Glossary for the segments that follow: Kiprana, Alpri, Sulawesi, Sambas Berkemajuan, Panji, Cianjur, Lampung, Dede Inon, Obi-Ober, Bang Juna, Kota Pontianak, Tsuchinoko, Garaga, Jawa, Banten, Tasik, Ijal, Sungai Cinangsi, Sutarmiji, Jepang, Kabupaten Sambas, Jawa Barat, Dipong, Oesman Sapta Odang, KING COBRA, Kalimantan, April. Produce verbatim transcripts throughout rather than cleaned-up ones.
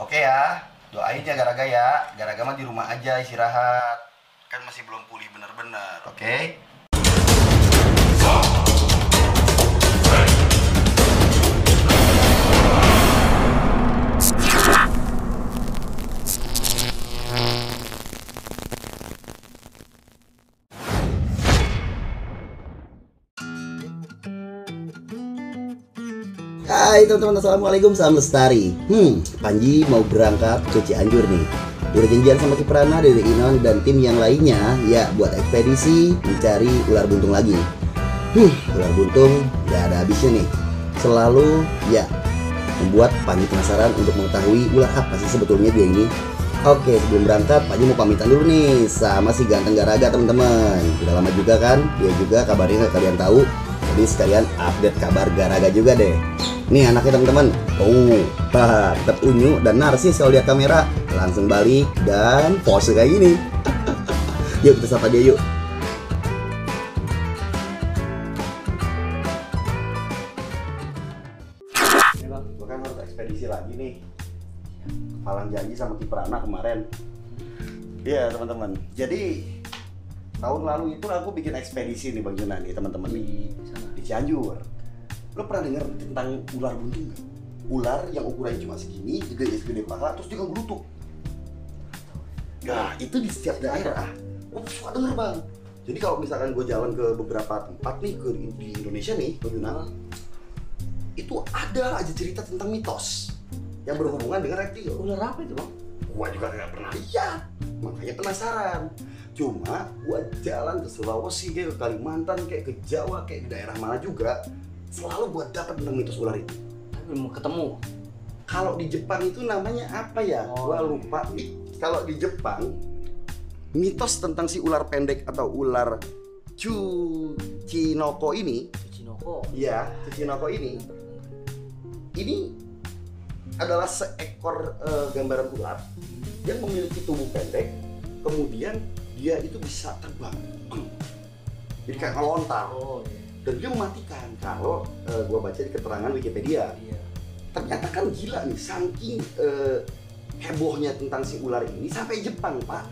Oke ya, doain ya Garaga ya. Garaga mah di rumah aja istirahat. Kan masih belum pulih bener-bener, oke? Okay? Hai teman-teman, assalamualaikum, salam lestari. Hmm, Panji mau berangkat ke Cianjur nih. Udah janjian sama Kiprana, Dede Inon, dan tim yang lainnya ya buat ekspedisi mencari ular buntung lagi. Hmm, ular buntung gak ada habisnya nih. Selalu ya membuat Panji penasaran untuk mengetahui ular apa sih sebetulnya dia ini. Oke, sebelum berangkat Panji mau pamitan dulu nih sama si ganteng Garaga teman-teman. Udah lama juga kan, dia juga kabarnya gak kalian tahu. Jadi sekalian update kabar Garaga juga deh. Nih anaknya teman-teman, oh, bah, tetap unyu dan narsis kalau lihat kamera, langsung balik dan pose kayak gini. Yuk kita sapa dia yuk. Nih bang, gue kan harus ekspedisi lagi nih. Kepalang janji sama Kiprana kemarin. Iya yeah, teman-teman, jadi tahun lalu itu aku bikin ekspedisi nih Bang Juna nih teman-teman nih di Cianjur. Lo pernah denger tentang ular buntung gak? Ular yang ukurannya cuma segini, gede-gede paha, terus juga gelutuk. Nah, itu di setiap daerah. Gue suka denger bang. Jadi kalau misalkan gue jalan ke beberapa tempat nih, ke di Indonesia nih, Bang, itu ada aja cerita tentang mitos yang berhubungan dengan reptil. Ular apa itu bang? Gue juga gak pernah lihat, makanya penasaran. Cuma gue jalan ke Sulawesi, kayak ke Kalimantan, kayak ke Jawa, kayak di daerah mana juga, selalu buat dapat tentang mitos ular itu. Tapi mau ketemu. Kalau di Jepang itu namanya apa ya? Oh, gua lupa. Kalau di Jepang mitos tentang si ular pendek atau ular Tsuchinoko ini, Tsuchinoko. Iya, Tsuchinoko ini. Ini adalah seekor uh, gambaran ular yang memiliki tubuh pendek, kemudian dia itu bisa terbang. Jadi kayak ngelontar. Oh, iya. Dan dia mematikan kalau uh, gua baca di keterangan Wikipedia. Iya. Ternyata kan gila nih, saking uh, hebohnya tentang si ular ini sampai Jepang pak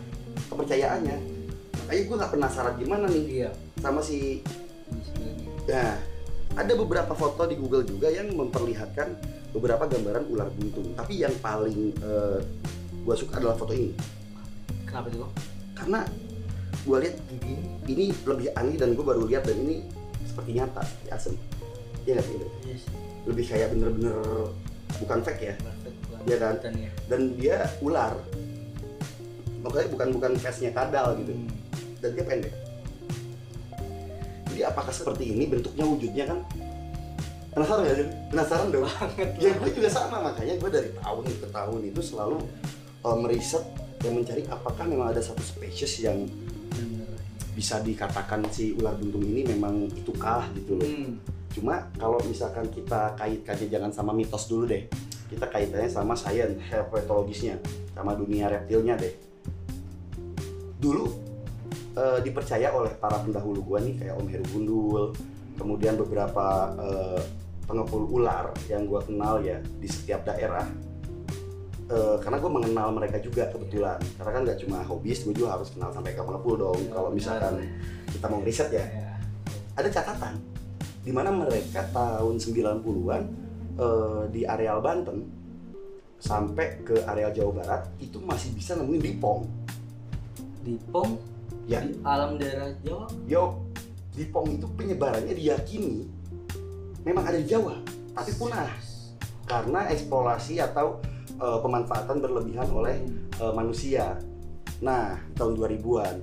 kepercayaannya. Makanya gua nggak penasaran gimana nih dia sama si. Nah, ada beberapa foto di Google juga yang memperlihatkan beberapa gambaran ular buntung. Tapi yang paling uh, gua suka adalah foto ini. Kenapa itu? Karena gua lihat gigi ini lebih aneh dan gua baru lihat dan ini seperti nyata, seperti asem. Iya gak sih? Yes. Lebih kayak bener-bener bukan fake ya? Iya kan? Ya. Dan dia ular. Makanya bukan-bukan face-nya kadal gitu. Hmm. Dan dia pendek. Jadi apakah seperti ini bentuknya, wujudnya kan? Penasaran gak sih? Penasaran dong? Banget. Ya gue juga sama, makanya gue dari tahun ke tahun itu selalu uh, meriset dan mencari apakah memang ada satu spesies yang bisa dikatakan si ular buntung ini memang itu kalah gitu loh. Hmm. Cuma kalau misalkan kita kaitkannya jangan sama mitos dulu deh, kita kaitannya sama sains, herpetologisnya, sama dunia reptilnya deh. Dulu eh, dipercaya oleh para pendahulu gua nih kayak Om Heru Gundul, kemudian beberapa eh, pengepul ular yang gua kenal ya di setiap daerah. Uh, karena gue mengenal mereka juga kebetulan, karena kan gak cuma hobis, gue juga harus kenal sampai ke pengepul dong. Ya, kalau misalkan kita mau riset ya, ya. Ada catatan di mana mereka tahun sembilan puluhan uh, di areal Banten sampai ke areal Jawa Barat itu masih bisa nemuin Dipong. Dipong? Ya. Di alam daerah Jawa? Yo, Dipong itu penyebarannya diyakini memang ada di Jawa, tapi punah karena eksplorasi atau Uh, pemanfaatan berlebihan oleh uh, manusia. Nah, tahun dua ribuan.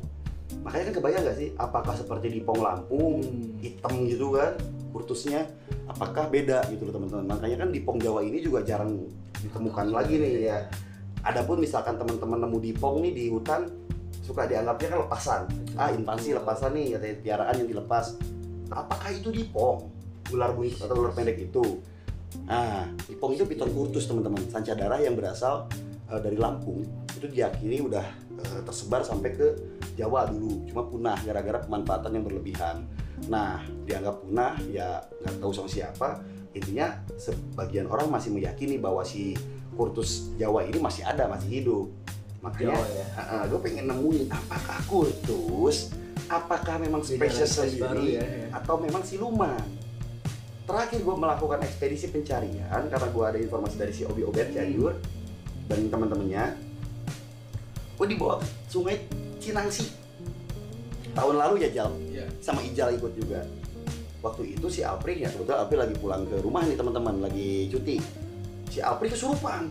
Makanya kan kebayang nggak sih, apakah seperti Dipong Lampung, hmm. hitam gitu kan, kurtusnya, apakah beda gitu loh teman-teman. Makanya kan Dipong Jawa ini juga jarang ditemukan oh, lagi nih ya. Adapun misalkan teman-teman nemu Dipong nih di hutan, suka dianggapnya kan lepasan. Ah, invasi lepasan nih, katanya piaraan yang dilepas. Apakah itu Dipong? Ular bunyi atau ular pendek itu? Nah, Dipong itu piton kurtus teman-teman, sanca darah yang berasal uh, dari Lampung. Itu diakini udah uh, tersebar sampai ke Jawa dulu, cuma punah gara-gara pemanfaatan yang berlebihan. Nah, dianggap punah ya nggak tahu sama siapa. Intinya sebagian orang masih meyakini bahwa si kultus Jawa ini masih ada, masih hidup. Makanya Jawa, ya? uh, gue pengen nemuin apakah kultus, apakah memang spesies sendiri, ya, ya. atau memang siluman. Terakhir gue melakukan ekspedisi pencarian karena gue ada informasi dari si Obi-Ober Cianjur hmm. dan teman-temannya. Gue dibawa ke Sungai Cinangsi tahun lalu ya, Jal, yeah. sama Ijal ikut juga. Waktu itu si Alpri ya, kebetulan Alpri lagi pulang ke rumah nih teman-teman, lagi cuti. Si Alpri kesurupan.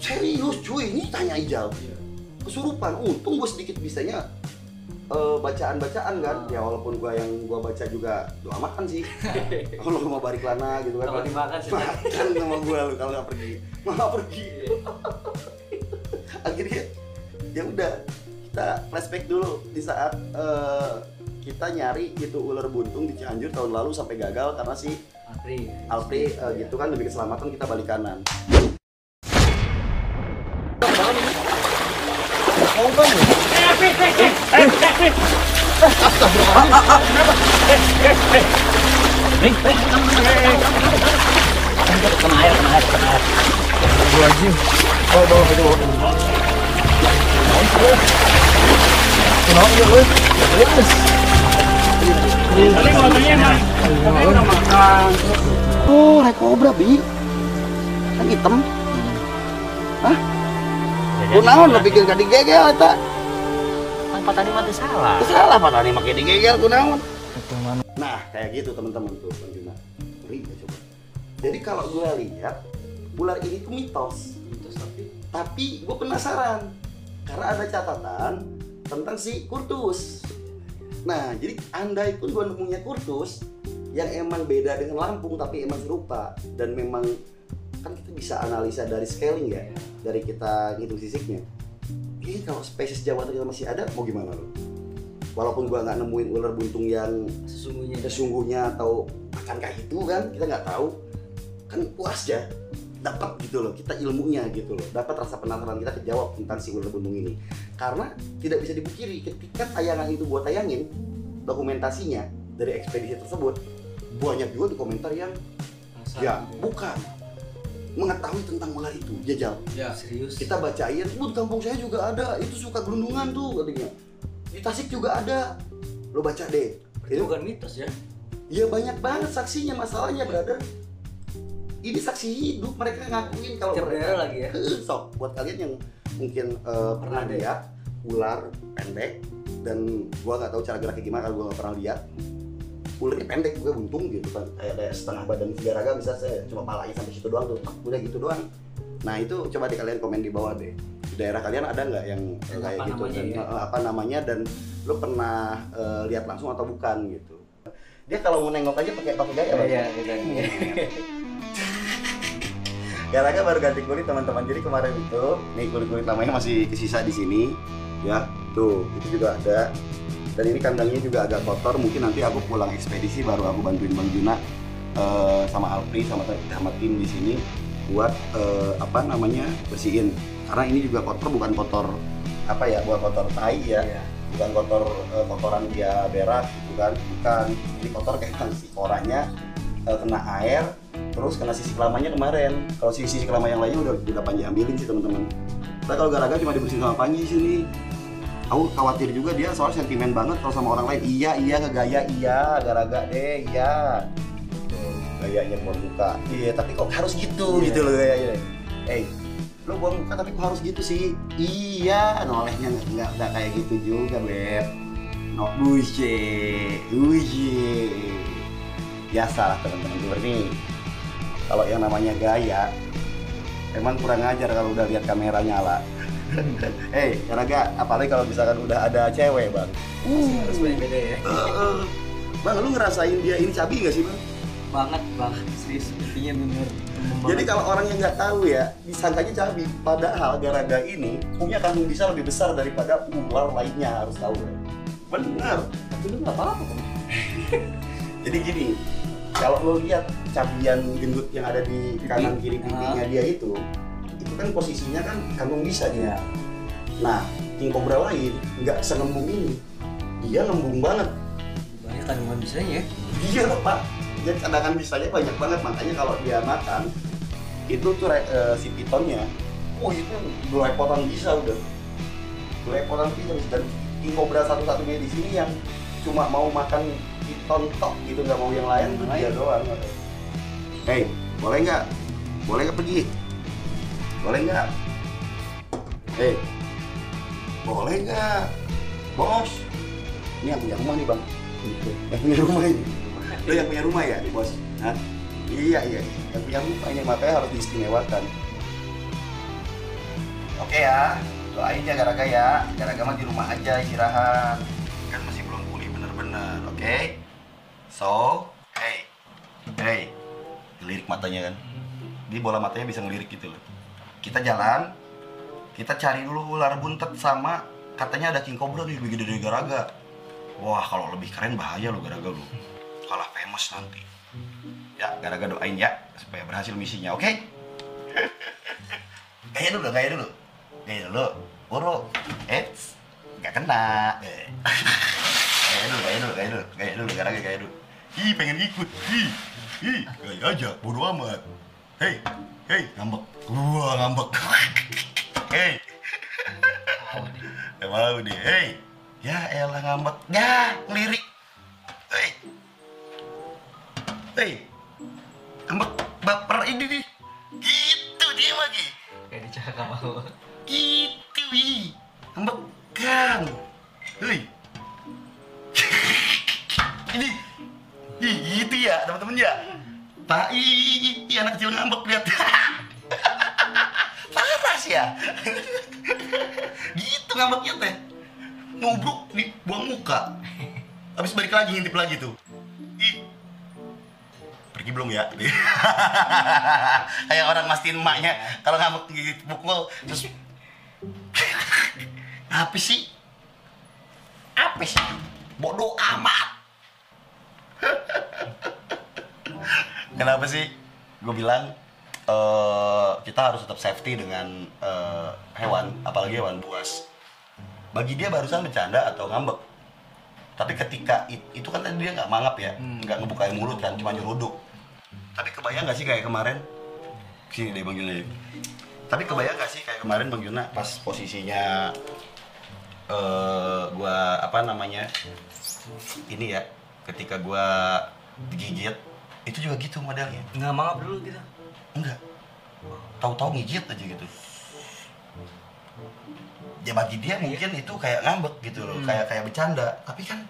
Serius cuy, ini tanya Ijal. Yeah. Kesurupan, untung gue sedikit bisanya uh, bacaan-bacaan kan. Oh. Ya walaupun gue yang gue baca juga doa makan sih. Kalau lu mau balik lana gitu kan. Kalau dimakan sih. Makan sama gue lu kalau nggak pergi. Malah pergi. Akhirnya ya udah, kita flashback dulu di saat uh, kita nyari itu ular buntung di Cianjur tahun lalu sampai gagal karena si April, Alpri uh, ya. gitu kan, demi keselamatan kita balik kanan. Oh, rek kobra bi, kan hitam. Hah? Lu naon lu pikir gak digegel eta? Kan patani mah teu salah. Teu salah patani make digegel ku naon. Nah, kayak gitu teman-teman tuh Bang Juna. Ngeri ya coba. Jadi kalau gua lihat ular ini tuh mitos, mitos tapi tapi gua penasaran karena ada catatan tentang si kultus. Nah, jadi andai pun gua nemunya kultus yang emang beda dengan Lampung tapi emang serupa, dan memang kan kita bisa analisa dari scaling ya, dari kita ngitung sisiknya. Ini kalau spesies Jawa ternyata masih ada, mau gimana lo? Walaupun gua nggak nemuin ular buntung yang sesungguhnya, sesungguhnya atau akankah itu kan, kita nggak tahu. Kan puas ya, dapat gitu loh, kita ilmunya gitu loh, dapat rasa penasaran kita kejawab tentang si ular buntung ini. Karena tidak bisa dipungkiri, ketika tayangan itu gua tayangin dokumentasinya dari ekspedisi tersebut, banyak juga di komentar yang asal, ya gitu. bukan mengetahui tentang ular itu, Jajal. Ya, serius. Kita bacain, "Bu, di kampung saya juga ada, itu suka gelundungan tuh," katanya. "Di Tasik juga ada." Lo baca deh. Itu bukan mitos ya? Iya, banyak banget saksinya masalahnya, brother. Ini saksi hidup, mereka ngakuin kalau mereka lagi ya. So, buat kalian yang mungkin uh, pernah lihat ular pendek, dan gua nggak tahu cara geraknya gimana kalau gua nggak pernah lihat. Ularnya pendek, gue buntung gitu kan, kayak ada setengah badan Garaga bisa, saya cuma palanya sampai situ doang tuh, udah gitu doang. Nah itu coba di kalian komen di bawah deh, di daerah kalian ada nggak yang eh, kayak apa gitu namanya, dan, ya? apa namanya dan lo pernah uh, lihat langsung atau bukan gitu. Dia kalau mau nengok aja pakai pakai gaya, ya, ya, ya. Garaga baru ganti kulit teman-teman, jadi kemarin itu nih kulit-kulit lamanya masih kesisa di sini ya, tuh itu juga ada. Dan ini kandangnya juga agak kotor, mungkin nanti aku pulang ekspedisi baru aku bantuin Bang Juna uh, sama Alpri sama, sama tim di sini buat uh, apa namanya bersihin. Karena ini juga kotor, bukan kotor apa ya, buat kotor tai ya, yeah. bukan kotor uh, kotoran dia berak gitu kan, bukan. Ini kotor kayak si koranya uh, kena air, terus kena sisik lamanya kemarin. Kalau sisi lama yang lainnya udah udah Panji ambilin sih teman-teman. Nah, kalau Garaga cuma dibersihin sama Panji di sini. Aku khawatir juga dia soal sentimen banget kalau sama orang lain. Iya, iya, ngegaya, iya, Garaga deh, iya. Gayanya buang muka. Iya, tapi kok harus gitu, yeah. gitu loh gayanya. Eh, hey, lo buang muka tapi kok harus gitu sih? Iya, nolehnya nggak nggak kayak gitu juga, Beb. No, uye, uye. Biasalah teman-teman, seperti ini. Kalau yang namanya gaya, emang kurang ajar kalau udah lihat kamera nyala. Hei, Garaga, apalagi kalau misalkan udah ada cewek, Bang. Uh, harus beda ya. Uh, uh. Bang, lu ngerasain dia ini cabi nggak sih, Bang? Banget, Bang. Serius, intinya bener. Jadi kalau orang yang nggak tahu ya, disangkanya cabi. Padahal Garaga ini punya kandung bisa lebih besar daripada ular lainnya, harus tahu ya. Bener. Tapi lu nggak apa-apa. Jadi gini, kalau lu lihat cabian gendut yang ada di kanan kiri pipinya dia itu, itu kan posisinya kan kandung bisa dia. Nah, king cobra lain nggak senembung ini, dia ngembung banget. Banyak kandungan bisanya ya? Iya, Pak. Jadi kandungan bisanya banyak banget, makanya kalau dia makan itu tuh uh, si pitonnya, oh itu belepotan bisa udah, belepotan piton. Dan King Cobra satu-satunya di sini yang cuma mau makan piton tok gitu, nggak mau yang lain, nah, dia doang. Hei, boleh nggak? Boleh nggak pergi? Boleh nggak? Hei, boleh nggak? Bos, ini yang punya rumah nih bang. Yang punya rumah ini. Lo yang punya rumah ya, bos? Hah? Iya iya, yang punya rumah ini makanya harus diistimewakan. Oke ya, doain ya Garaga ya. Garaga mah di rumah aja istirahat. Kan masih belum pulih bener-bener, oke? Okay? So, hey, hey, ngelirik matanya kan? Di bola matanya bisa ngelirik gitu loh. Kita jalan, kita cari dulu ular buntet sama katanya ada King Cobra nih lebih gede dari Garaga. Wah, kalau lebih keren bahaya loh Garaga lo. Kalah famous nanti. Ya, Garaga doain ya supaya berhasil misinya, oke? Okay? Gaya dulu, gaya dulu. Gaya dulu, urut, eits, gak kena. Gaya dulu, gaya dulu, gaya dulu, gaya dulu, Garaga gaya dulu. Ih, pengen ikut, ih, ih, gaya aja, bodo amat. Hei, hei, ngambek, gua ngambek. Hei, gak mau deh, hei. Ya elah ngambek, ya, ngelirik. Hei, hei, ngambek, baper ini nih. Gitu dia lagi. Kayak dicakap sama lo gitu, wih ambekan wih ini ih, gitu ya teman-teman ya pak, ih, ih, anak kecil ngambek lihat parah sih ya gitu ngambeknya teh nubruk di buang muka habis balik lagi ngintip lagi tuh ih pergi belum ya? Kayak orang mastiin emaknya kalau ngambek dipukul terus apa sih? Apa sih? Bodoh amat. Kenapa sih? Gue bilang uh, kita harus tetap safety dengan uh, hewan, apalagi hewan buas. Bagi dia barusan bercanda atau ngambek, tapi ketika it, itu kan tadi dia nggak mangap ya, nggak hmm. ngebukain mulut kan, cuma nyeruduk. Tapi kebayang nggak sih kayak kemarin? Sini deh Bang Juna. Tapi kebayang nggak sih kayak kemarin Bang Juna pas posisinya uh, gua apa namanya ini ya, ketika gua digigit itu juga gitu modelnya. Nggak mangap dulu gitu? Enggak. Tahu-tahu ngigit aja gitu. Ya bagi dia mungkin itu kayak ngambek gitu loh, hmm. kayak kayak bercanda. Tapi kan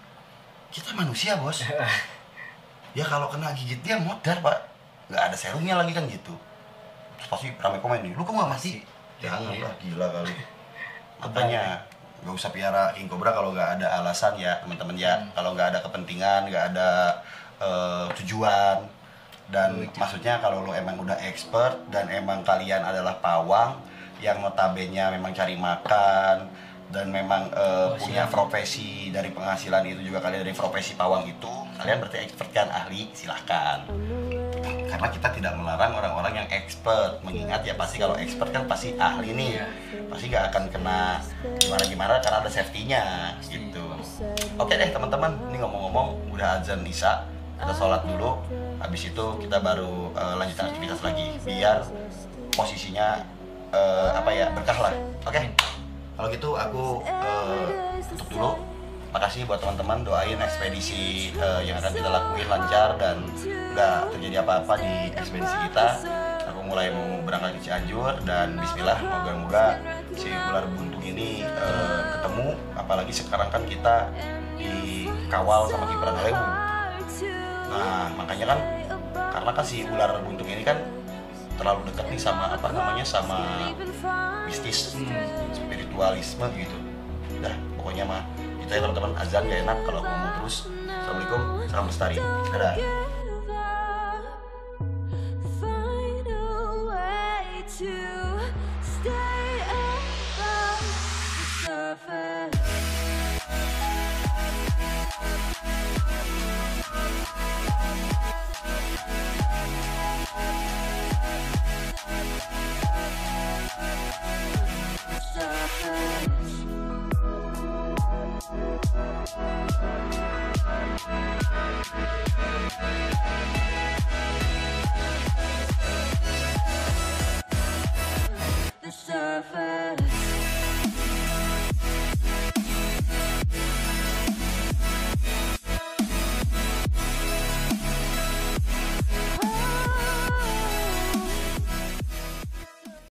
kita manusia bos. Ya kalau kena gigit dia modar pak, nggak ada serumnya lagi kan gitu. Terus pasti ramai komen nih, lu kok nggak masih? Jangan lah, gila kali. Makanya nggak usah piara King Cobra kalau nggak ada alasan ya teman-teman ya. Hmm. Kalau nggak ada kepentingan, nggak ada uh, tujuan. Dan Lucu. maksudnya kalau lu emang udah expert dan emang kalian adalah pawang yang notabene memang cari makan dan memang uh, oh, punya profesi dari penghasilan itu juga kalian dari profesi pawang itu kalian berarti expert kan ahli silahkan karena kita tidak melarang orang-orang yang expert mengingat ya pasti kalau expert kan pasti ahli nih pasti gak akan kena gimana-gimana karena ada safety-nya gitu. Oke deh teman-teman, ini ngomong-ngomong udah azan Nisa, kita sholat dulu habis itu kita baru uh, lanjutkan aktivitas lagi biar posisinya Uh, apa ya berkah lah, oke? Okay. Kalau gitu aku uh, tutup dulu. Makasih buat teman-teman, doain ekspedisi uh, yang akan kita lakuin lancar dan nggak terjadi apa-apa di ekspedisi kita. Aku mulai mau berangkat ke Cianjur dan Bismillah, moga-moga si ular buntung ini uh, ketemu. Apalagi sekarang kan kita dikawal sama kiperan lewu. Nah makanya kan karena kan si ular buntung ini kan terlalu dekat nih sama apa namanya sama mistis hmm. spiritualisme gitu. Udah pokoknya mah itu ya teman-teman, azan gak enak kalau ngomong terus. Assalamualaikum, salam lestari, dadah. We'll be right back.